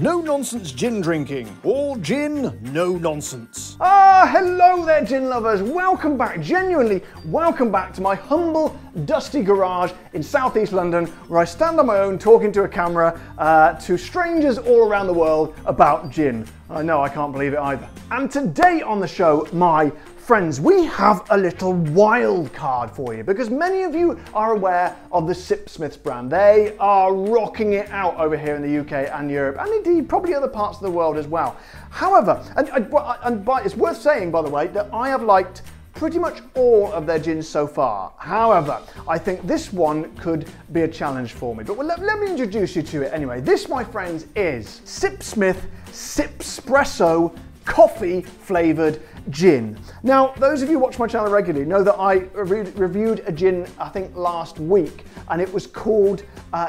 No-nonsense gin drinking. All gin, no nonsense. Ah, hello there, gin lovers. Welcome back, genuinely welcome back to my humble, dusty garage in southeast London, where I stand on my own talking to a camera to strangers all around the world about gin. I know, I can't believe it either. And today on the show, my friends, we have a little wild card for you, because many of you are aware of the Sipsmith brand. They are rocking it out over here in the UK and Europe, and indeed probably other parts of the world as well. However, it's worth saying, by the way, that I have liked pretty much all of their gins so far. However, I think this one could be a challenge for me, but let me introduce you to it anyway. This, my friends, is Sipsmith Sipspresso coffee flavored gin. Now, those of you who watch my channel regularly know that I reviewed a gin, I think last week, and it was called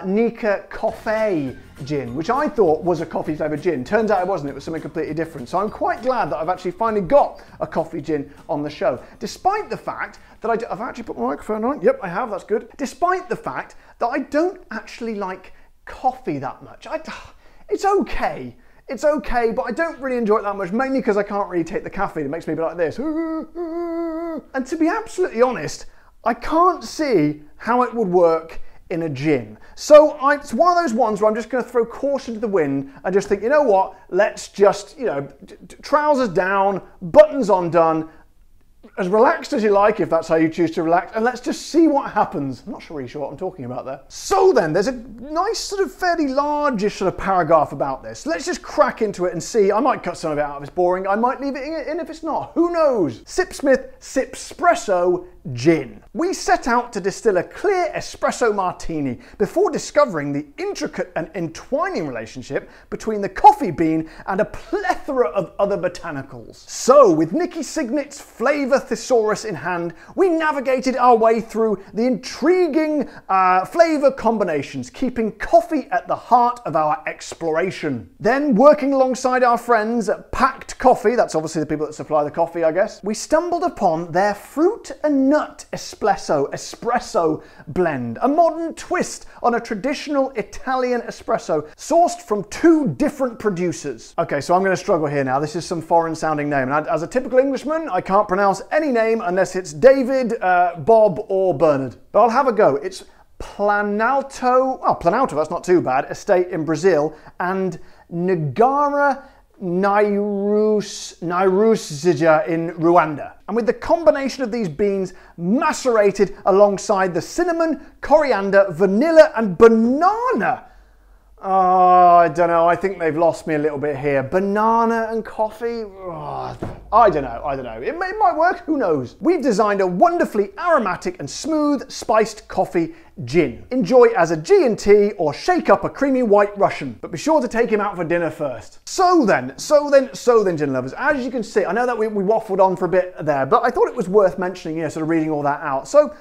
Nika Coffee Gin, which I thought was a coffee flavored gin. Turns out it wasn't, it was something completely different. So I'm quite glad that I've actually finally got a coffee gin on the show, despite the fact that I've actually put my microphone on. Yep, I have, that's good. Despite the fact that I don't actually like coffee that much. It's okay. It's okay, but I don't really enjoy it that much, mainly because I can't really take the caffeine. It makes me be like this. And to be absolutely honest, I can't see how it would work in a gin. So it's one of those ones where I'm just going to throw caution to the wind and just think, you know what, let's just, you know, trousers down, buttons undone, as relaxed as you like, if that's how you choose to relax, and let's just see what happens. I'm not really sure what I'm talking about there. So then, there's a nice sort of fairly largish sort of paragraph about this. Let's just crack into it and see. I might cut some of it out if it's boring. I might leave it in if it's not. Who knows? Sipsmith Sipspresso Gin. We set out to distill a clear espresso martini before discovering the intricate and entwining relationship between the coffee bean and a plethora of other botanicals. So, with Nikki Signet's flavour thesaurus in hand, we navigated our way through the intriguing flavour combinations, keeping coffee at the heart of our exploration. Then, working alongside our friends at Packed Coffee, that's obviously the people that supply the coffee, I guess, we stumbled upon their fruit and nut espresso blend, a modern twist on a traditional Italian espresso sourced from two different producers. Okay, so I'm going to struggle here now. This is some foreign sounding name, and as a typical Englishman, I can't pronounce any name unless it's David, Bob or Bernard. But I'll have a go. It's Planalto, well, Planalto, that's not too bad, estate in Brazil, and Negara Nairuzija in Rwanda. And with the combination of these beans macerated alongside the cinnamon, coriander, vanilla and banana. Oh, I don't know, I think they've lost me a little bit here. Banana and coffee? Oh, I don't know. It might work, who knows? We've designed a wonderfully aromatic and smooth spiced coffee gin. Enjoy as a G&T or shake up a creamy white Russian, but be sure to take him out for dinner first. So then, gin lovers, as you can see, I know that we waffled on for a bit there, but I thought it was worth mentioning, you know, sort of reading all that out. So,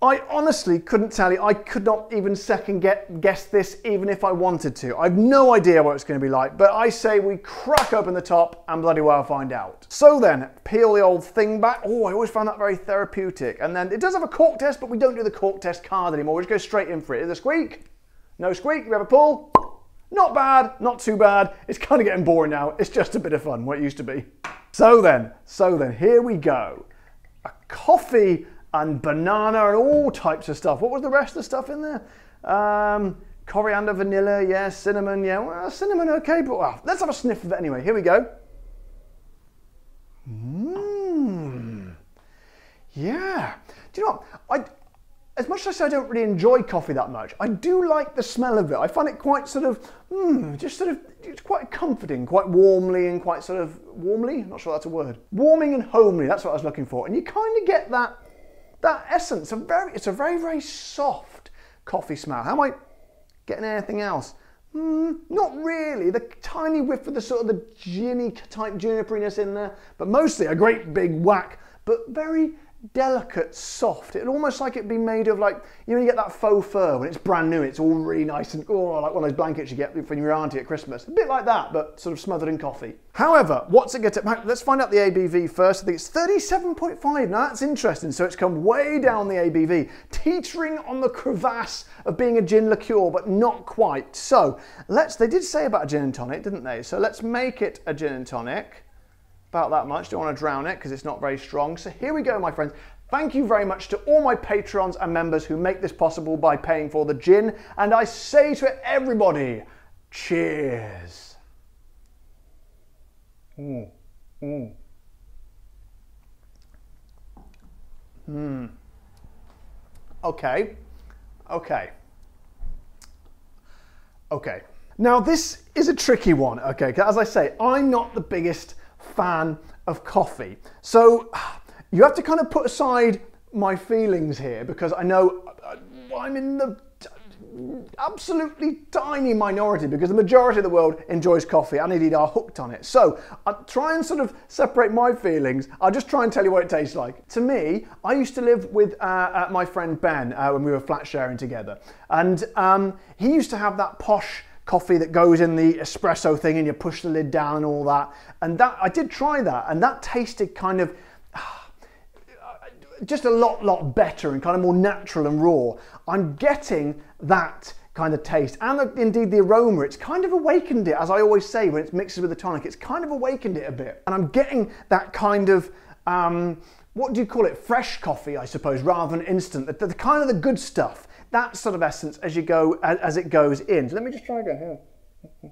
I honestly couldn't tell you. I could not even second guess this even if I wanted to. I've no idea what it's going to be like, but I say we crack open the top and bloody well find out. So then, peel the old thing back. Oh, I always found that very therapeutic. And then it does have a cork test, but we don't do the cork test card anymore. We just go straight in for it. Is there a squeak? No squeak. We have a pull. Not bad, not too bad. It's kind of getting boring now. It's just a bit of fun, what it used to be. So then, here we go. A coffee and banana and all types of stuff. What was the rest of the stuff in there? Coriander, vanilla, yeah, cinnamon, yeah. Well, cinnamon, okay, but well, let's have a sniff of it anyway. Here we go. Mmm. Yeah. Do you know what? As much as I say I don't really enjoy coffee that much, I do like the smell of it. I find it quite sort of, just sort of, it's quite comforting, quite warmly and quite sort of, warmly? I'm not sure that's a word. Warming and homely, that's what I was looking for. And you kind of get that essence, it's a very, very soft coffee smell. How am I getting anything else? Not really. The tiny whiff of the sort of the ginny type juniperiness in there, but mostly a great big whack, but very delicate, soft. It'll almost like it'd be made of, like, you know, you get that faux fur when it's brand new, it's all really nice and, oh, like one of those blankets you get from your auntie at Christmas. A bit like that, but sort of smothered in coffee. However, what's it get at? Let's find out the ABV first. I think it's 37.5. Now that's interesting. So it's come way down the ABV, teetering on the crevasse of being a gin liqueur, but not quite. So let's, they did say about a gin and tonic, didn't they? So let's make it a gin and tonic. About that much, don't want to drown it because it's not very strong. So here we go, my friends. Thank you very much to all my patrons and members who make this possible by paying for the gin, and I say to everybody, cheers. Mmm. Mmm. Mmm. Okay. Okay. Okay. Now this is a tricky one, okay, because as I say, I'm not the biggest fan of coffee. So you have to kind of put aside my feelings here, because I know I'm in the absolutely tiny minority, because the majority of the world enjoys coffee and indeed are hooked on it. So I'll try and sort of separate my feelings. I'll just try and tell you what it tastes like. To me, I used to live with my friend Ben when we were flat sharing together, and he used to have that posh coffee that goes in the espresso thing and you push the lid down and all that. And that, I did try that, and that tasted kind of just a lot better and kind of more natural and raw. I'm getting that kind of taste, and indeed the aroma. It's kind of awakened it, as I always say, when it's mixed with the tonic, it's kind of awakened it a bit. And I'm getting that kind of, what do you call it? Fresh coffee, I suppose, rather than instant, the kind of the good stuff. That sort of essence as you go, as it goes in. So let me just try again here.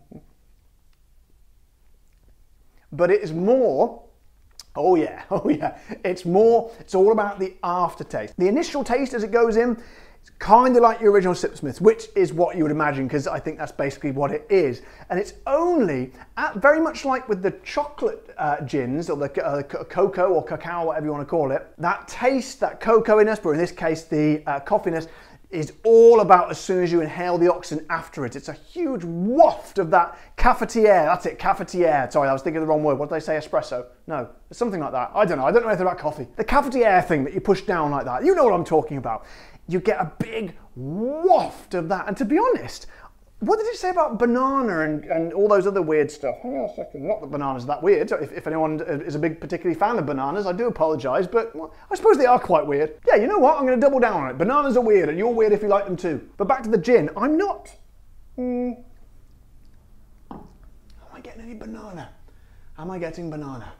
But it is more, oh yeah, it's more, it's all about the aftertaste. The initial taste as it goes in, it's kind of like your original Sipsmith, which is what you would imagine, because I think that's basically what it is. And it's only, very much like with the chocolate gins, or the cocoa or cacao, whatever you want to call it, that taste, that cocoa-iness, but in this case the coffee-ness, is all about as soon as you inhale the oxygen after it. It's a huge waft of that cafetiere. That's it, cafetiere. Sorry, I was thinking the wrong word. What did I say? Espresso? No, it's something like that. I don't know. I don't know anything about coffee. The cafetiere thing that you push down like that. You know what I'm talking about. You get a big waft of that. And to be honest, what did it say about banana and all those other weird stuff? Hang on a second. Not that bananas are that weird. If anyone is a big particularly fan of bananas, I do apologise, but well, I suppose they are quite weird. Yeah, you know what? I'm going to double down on it. Bananas are weird, and you're weird if you like them too. But back to the gin. I'm not... Am I getting any banana? Am I getting banana?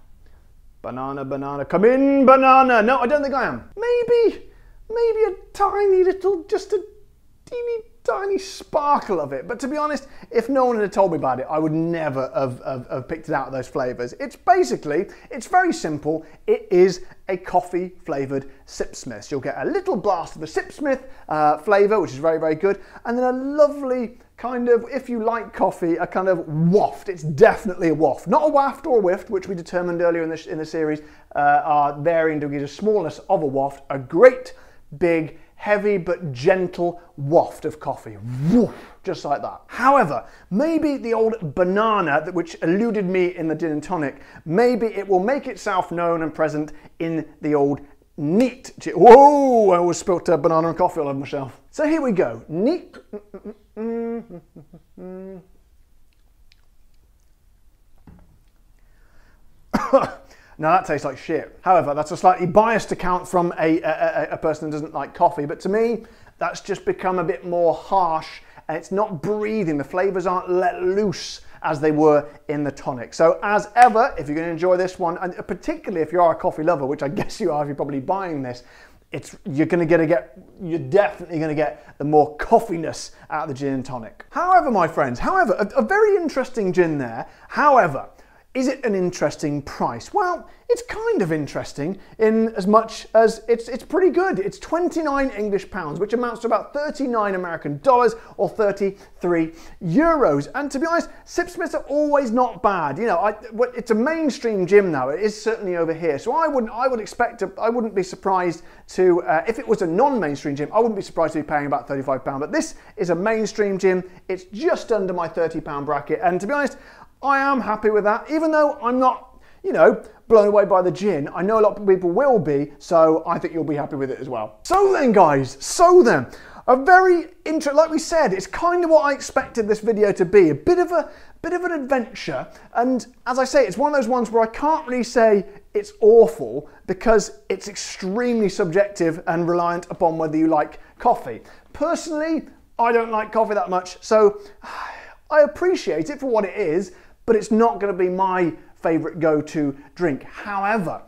Banana, banana. Come in, banana. No, I don't think I am. Maybe, maybe a tiny little, just a teeny tiny sparkle of it, but to be honest, if no one had told me about it, I would never have picked it out of those flavours. It's basically, it's very simple, it is a coffee flavoured Sipsmith. You'll get a little blast of the Sipsmith flavour, which is very, very good, and then a lovely kind of, if you like coffee, a kind of waft. It's definitely a waft, not a waft or a whiff, which we determined earlier in the series are varying degrees of smallness of a waft. A great big heavy but gentle waft of coffee, just like that. However, maybe the old banana, which eluded me in the gin and tonic, maybe it will make itself known and present in the old neat. Whoa, I always spilt a banana and coffee all over myself. So here we go, neat. Now that tastes like shit. However, that's a slightly biased account from a person who doesn't like coffee, but to me, that's just become a bit more harsh, and it's not breathing. The flavours aren't let loose as they were in the tonic. So as ever, if you're going to enjoy this one, and particularly if you are a coffee lover, which I guess you are if you're probably buying this, you're definitely going to get the more coffiness out of the gin and tonic. However, my friends, however, a very interesting gin there. However, is it an interesting price? Well, it's kind of interesting in as much as it's pretty good. It's 29 English pounds, which amounts to about 39 American dollars or 33 euros. And to be honest, Sipsmiths are always not bad. You know, it's a mainstream gin now. It is certainly over here. So I wouldn't be surprised to, if it was a non-mainstream gin, I wouldn't be surprised to be paying about £35. But this is a mainstream gin. It's just under my £30 bracket. And to be honest, I am happy with that, even though I'm not, you know, blown away by the gin. I know a lot of people will be, so I think you'll be happy with it as well. So then guys, a very interesting, like we said, it's kind of what I expected this video to be, a bit of an adventure. And as I say, it's one of those ones where I can't really say it's awful because it's extremely subjective and reliant upon whether you like coffee. Personally, I don't like coffee that much, so I appreciate it for what it is, but it's not going to be my favorite go-to drink. However,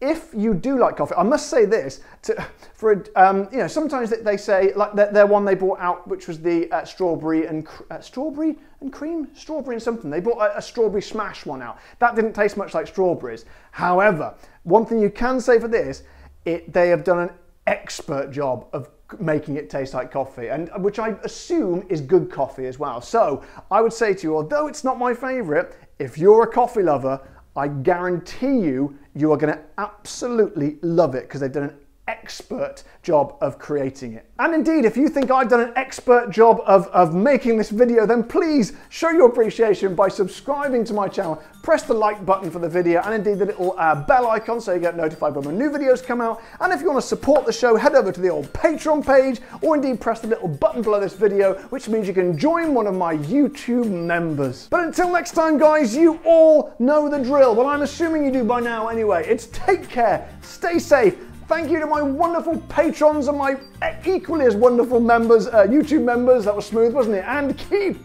if you do like coffee, I must say this, you know, sometimes they say, like their one they brought out, which was the strawberry and cream, they brought a strawberry smash one out. That didn't taste much like strawberries. However, one thing you can say for this, they have done an expert job of making it taste like coffee, and which I assume is good coffee as well. So I would say to you, although it's not my favorite, if you're a coffee lover, I guarantee you, you are going to absolutely love it because they've done an expert job of creating it. And indeed, if you think I've done an expert job of making this video, then please show your appreciation by subscribing to my channel, press the like button for the video, and indeed the little bell icon so you get notified when my new videos come out. And if you want to support the show, head over to the old Patreon page, or indeed press the little button below this video, which means you can join one of my YouTube members. But until next time guys, you all know the drill. Well, I'm assuming you do by now anyway. It's take care, stay safe. Thank you to my wonderful patrons and my equally as wonderful members, YouTube members. That was smooth, wasn't it? And keep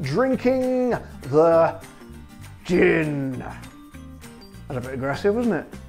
drinking the gin. That's a bit aggressive, wasn't it?